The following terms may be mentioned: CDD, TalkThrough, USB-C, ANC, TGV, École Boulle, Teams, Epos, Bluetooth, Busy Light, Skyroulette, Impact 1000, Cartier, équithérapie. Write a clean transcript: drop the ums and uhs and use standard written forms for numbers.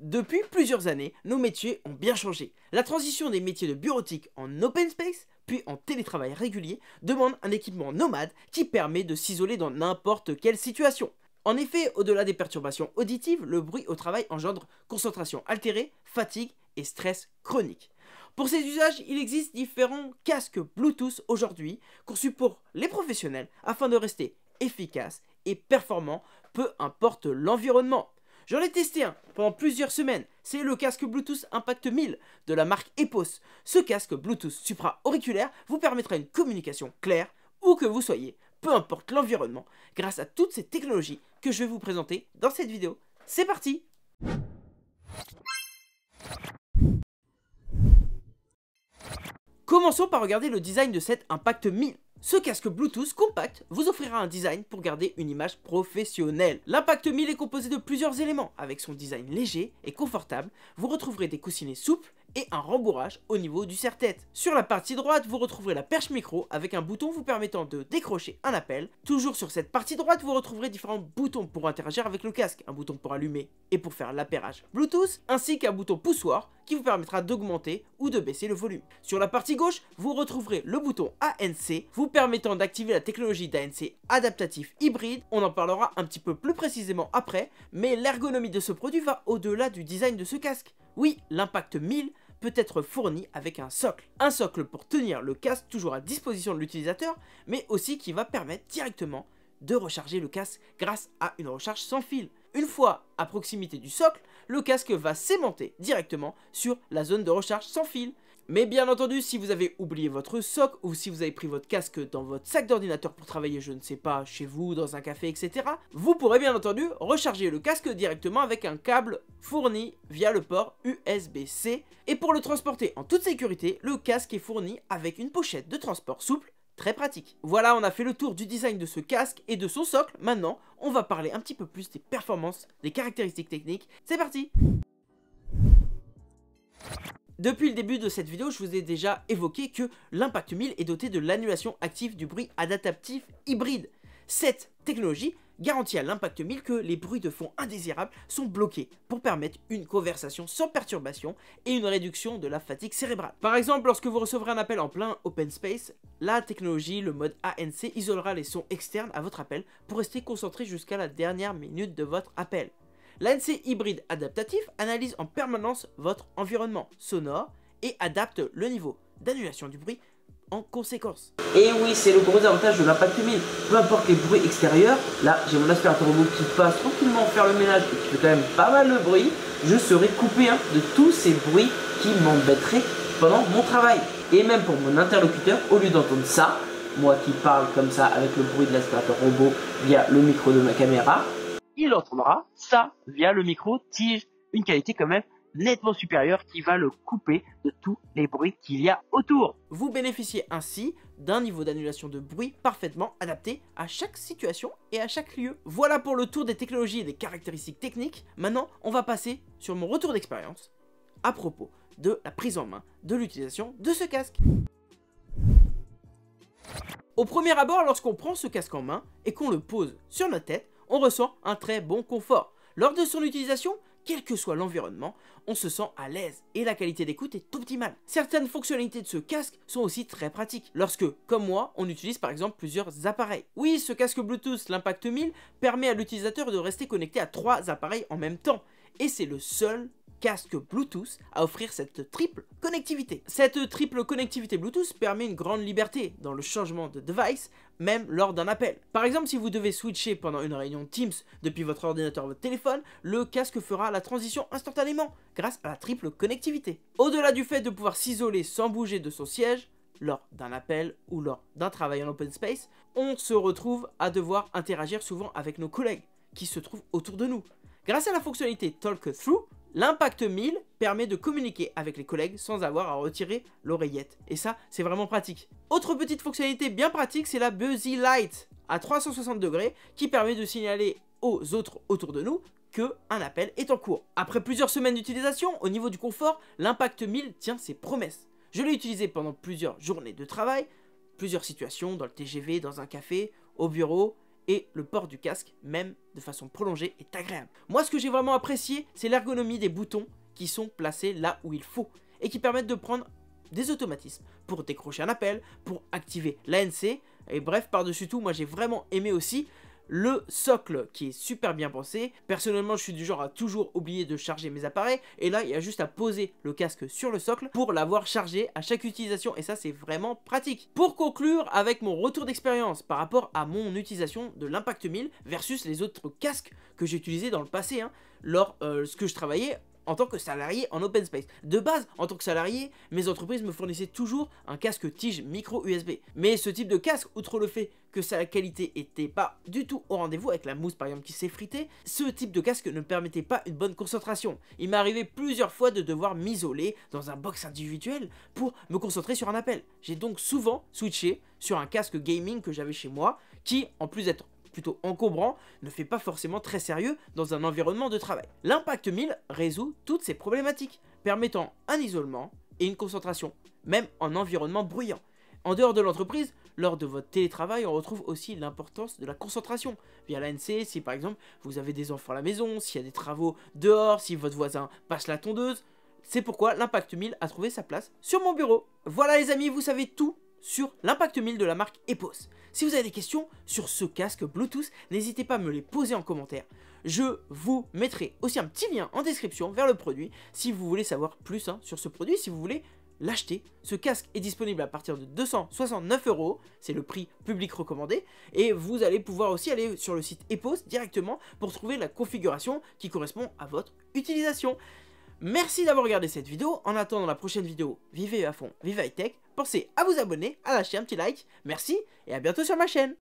Depuis plusieurs années, nos métiers ont bien changé. La transition des métiers de bureautique en open space, puis en télétravail régulier, demande un équipement nomade qui permet de s'isoler dans n'importe quelle situation. En effet, au-delà des perturbations auditives, le bruit au travail engendre concentration altérée, fatigue et stress chronique. Pour ces usages, il existe différents casques Bluetooth aujourd'hui, conçus pour les professionnels afin de rester efficaces et performants, peu importe l'environnement. J'en ai testé un pendant plusieurs semaines, c'est le casque Bluetooth Impact 1000 de la marque Epos. Ce casque Bluetooth supra-auriculaire vous permettra une communication claire où que vous soyez, peu importe l'environnement, grâce à toutes ces technologies que je vais vous présenter dans cette vidéo. C'est parti! Commençons par regarder le design de cet Impact 1000. Ce casque Bluetooth compact vous offrira un design pour garder une image professionnelle. L'Impact 1000 est composé de plusieurs éléments. Avec son design léger et confortable, vous retrouverez des coussinets souples et un rembourrage au niveau du serre-tête. Sur la partie droite, vous retrouverez la perche micro avec un bouton vous permettant de décrocher un appel. Toujours sur cette partie droite, vous retrouverez différents boutons pour interagir avec le casque, un bouton pour allumer et pour faire l'appairage Bluetooth, ainsi qu'un bouton poussoir qui vous permettra d'augmenter ou de baisser le volume. Sur la partie gauche, vous retrouverez le bouton ANC, vous permettant d'activer la technologie d'ANC adaptatif hybride. On en parlera un petit peu plus précisément après, mais l'ergonomie de ce produit va au-delà du design de ce casque. Oui, l'Impact 1000 peut être fourni avec un socle. Un socle pour tenir le casque toujours à disposition de l'utilisateur, mais aussi qui va permettre directement de recharger le casque grâce à une recharge sans fil. Une fois à proximité du socle, le casque va s'aimanter directement sur la zone de recharge sans fil. Mais bien entendu, si vous avez oublié votre socle ou si vous avez pris votre casque dans votre sac d'ordinateur pour travailler, je ne sais pas, chez vous, dans un café, etc., vous pourrez bien entendu recharger le casque directement avec un câble fourni via le port USB-C. Et pour le transporter en toute sécurité, le casque est fourni avec une pochette de transport souple, très pratique. Voilà, on a fait le tour du design de ce casque et de son socle. Maintenant, on va parler un petit peu plus des performances, des caractéristiques techniques. C'est parti! Depuis le début de cette vidéo, je vous ai déjà évoqué que l'Impact 1000 est doté de l'annulation active du bruit adaptatif hybride. Cette technologie garantit à l'Impact 1000 que les bruits de fond indésirables sont bloqués pour permettre une conversation sans perturbation et une réduction de la fatigue cérébrale. Par exemple, lorsque vous recevrez un appel en plein open space, la technologie, le mode ANC, isolera les sons externes à votre appel pour rester concentré jusqu'à la dernière minute de votre appel. L'ANC hybride adaptatif analyse en permanence votre environnement sonore et adapte le niveau d'annulation du bruit en conséquence. Et oui, c'est le gros avantage de l'Impact 1000. Peu importe les bruits extérieurs, là j'ai mon aspirateur robot qui passe tranquillement faire le ménage et qui fait quand même pas mal de bruit, je serai coupé de tous ces bruits qui m'embêteraient pendant mon travail. Et même pour mon interlocuteur, au lieu d'entendre ça, moi qui parle comme ça avec le bruit de l'aspirateur robot via le micro de ma caméra, il entendra ça via le micro tige, une qualité quand même nettement supérieure qui va le couper de tous les bruits qu'il y a autour. Vous bénéficiez ainsi d'un niveau d'annulation de bruit parfaitement adapté à chaque situation et à chaque lieu. Voilà pour le tour des technologies et des caractéristiques techniques. Maintenant, on va passer sur mon retour d'expérience à propos de la prise en main de l'utilisation de ce casque. Au premier abord, lorsqu'on prend ce casque en main et qu'on le pose sur notre tête, on ressent un très bon confort. Lors de son utilisation, quel que soit l'environnement, on se sent à l'aise et la qualité d'écoute est optimale. Certaines fonctionnalités de ce casque sont aussi très pratiques lorsque, comme moi, on utilise par exemple plusieurs appareils. Oui, ce casque Bluetooth, l'Impact 1000, permet à l'utilisateur de rester connecté à 3 appareils en même temps. Et c'est le seul casque Bluetooth à offrir cette triple connectivité. Cette triple connectivité Bluetooth permet une grande liberté dans le changement de device, même lors d'un appel. Par exemple, si vous devez switcher pendant une réunion Teams depuis votre ordinateur ou votre téléphone, le casque fera la transition instantanément grâce à la triple connectivité. Au-delà du fait de pouvoir s'isoler sans bouger de son siège, lors d'un appel ou lors d'un travail en open space, on se retrouve à devoir interagir souvent avec nos collègues qui se trouvent autour de nous. Grâce à la fonctionnalité TalkThrough, l'Impact 1000 permet de communiquer avec les collègues sans avoir à retirer l'oreillette. Et ça, c'est vraiment pratique. Autre petite fonctionnalité bien pratique, c'est la Busy Light à 360 degrés qui permet de signaler aux autres autour de nous qu'un appel est en cours. Après plusieurs semaines d'utilisation, au niveau du confort, l'Impact 1000 tient ses promesses. Je l'ai utilisé pendant plusieurs journées de travail, plusieurs situations, dans le TGV, dans un café, au bureau, et le port du casque, même de façon prolongée, est agréable. Moi, ce que j'ai vraiment apprécié, c'est l'ergonomie des boutons qui sont placés là où il faut et qui permettent de prendre des automatismes pour décrocher un appel, pour activer l'ANC. Et bref, par-dessus tout, moi j'ai vraiment aimé aussi le socle qui est super bien pensé. Personnellement, je suis du genre à toujours oublier de charger mes appareils. Et là, il y a juste à poser le casque sur le socle pour l'avoir chargé à chaque utilisation. Et ça, c'est vraiment pratique. Pour conclure avec mon retour d'expérience par rapport à mon utilisation de l'Impact 1000 versus les autres casques que j'ai utilisés dans le passé, lors ce que je travaillais en tant que salarié en open space. De base, en tant que salarié, mes entreprises me fournissaient toujours un casque tige micro USB. Mais ce type de casque, outre le fait que sa qualité était pas du tout au rendez-vous, avec la mousse par exemple qui s'effritait, ce type de casque ne permettait pas une bonne concentration. Il m'est arrivé plusieurs fois de devoir m'isoler dans un box individuel pour me concentrer sur un appel. J'ai donc souvent switché sur un casque gaming que j'avais chez moi, qui en plus d'être plutôt encombrant, ne fait pas forcément très sérieux dans un environnement de travail. L'Impact 1000 résout toutes ces problématiques, permettant un isolement et une concentration, même en environnement bruyant. En dehors de l'entreprise, lors de votre télétravail, on retrouve aussi l'importance de la concentration via l'ANC, si par exemple vous avez des enfants à la maison, s'il y a des travaux dehors, si votre voisin passe la tondeuse. C'est pourquoi l'Impact 1000 a trouvé sa place sur mon bureau. Voilà les amis, vous savez tout sur l'Impact 1000 de la marque Epos. Si vous avez des questions sur ce casque Bluetooth, n'hésitez pas à me les poser en commentaire. Je vous mettrai aussi un petit lien en description vers le produit si vous voulez savoir plus sur ce produit, si vous voulez l'acheter. Ce casque est disponible à partir de 269 €, c'est le prix public recommandé, et vous allez pouvoir aussi aller sur le site Epos directement pour trouver la configuration qui correspond à votre utilisation. Merci d'avoir regardé cette vidéo. En attendant la prochaine vidéo, vivez à fond, vivez high tech. Pensez à vous abonner, à lâcher un petit like. Merci et à bientôt sur ma chaîne.